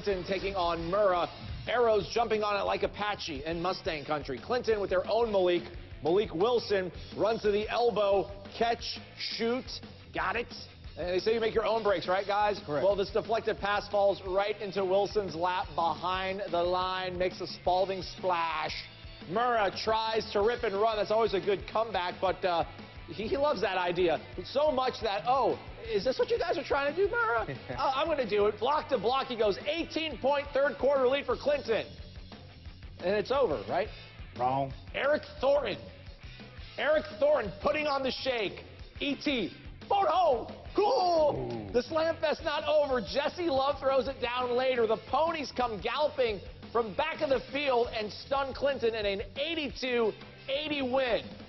Clinton taking on Murrah. Arrows jumping on it like Apache and Mustang Country. Clinton with their own Malik. Malik Wilson runs to the elbow, catch, shoot, got it. And they say you make your own breaks, right, guys? Correct. Well, this deflected pass falls right into Wilson's lap behind the line, makes a Spalding splash. Murrah tries to rip and run. That's always a good comeback, but he loves that idea so much that, oh, is this what you guys are trying to do, Murrah? I'm going to do it. Block to block, he goes. 18-point third quarter lead for Clinton. And it's over, right? Wrong. Eric Thornton. Eric Thornton putting on the shake. E.T. Phone home. Cool. Ooh. The slam fest not over. Jesse Love throws it down later. The ponies come galloping from back of the field and stun Clinton in an 82-80 win.